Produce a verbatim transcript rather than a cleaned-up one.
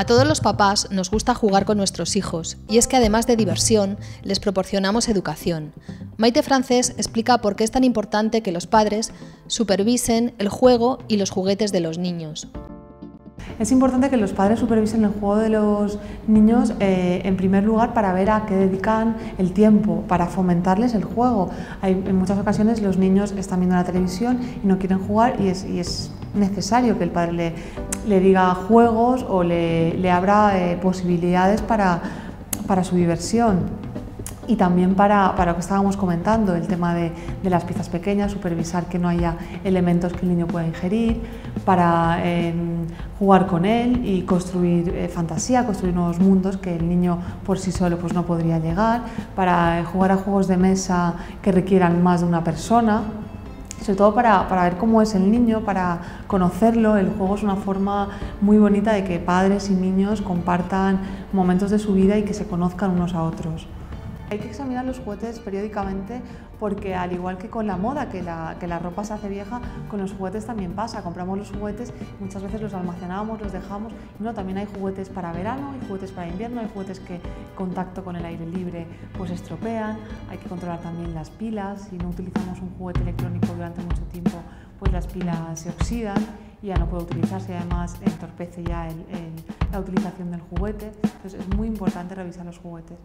A todos los papás nos gusta jugar con nuestros hijos, y es que además de diversión, les proporcionamos educación. Maite Francés explica por qué es tan importante que los padres supervisen el juego y los juguetes de los niños. Es importante que los padres supervisen el juego de los niños eh, en primer lugar para ver a qué dedican el tiempo, para fomentarles el juego. Hay, en muchas ocasiones los niños están viendo la televisión y no quieren jugar y es, y es necesario que el padre le, le diga juegos o le, le abra eh, posibilidades para, para su diversión. Y también para, para lo que estábamos comentando, el tema de, de las piezas pequeñas, supervisar que no haya elementos que el niño pueda ingerir, para eh, jugar con él y construir eh, fantasía, construir nuevos mundos que el niño por sí solo pues, no podría llegar, para eh, jugar a juegos de mesa que requieran más de una persona, sobre todo para, para ver cómo es el niño, para conocerlo. El juego es una forma muy bonita de que padres y niños compartan momentos de su vida y que se conozcan unos a otros. Hay que examinar los juguetes periódicamente porque al igual que con la moda, que la, que la ropa se hace vieja, con los juguetes también pasa. Compramos los juguetes, muchas veces los almacenamos, los dejamos. No, también hay juguetes para verano, hay juguetes para invierno, hay juguetes que contacto con el aire libre pues estropean. Hay que controlar también las pilas. Si no utilizamos un juguete electrónico durante mucho tiempo, pues las pilas se oxidan y ya no puede utilizarse, además entorpece ya el, el, la utilización del juguete. Entonces es muy importante revisar los juguetes.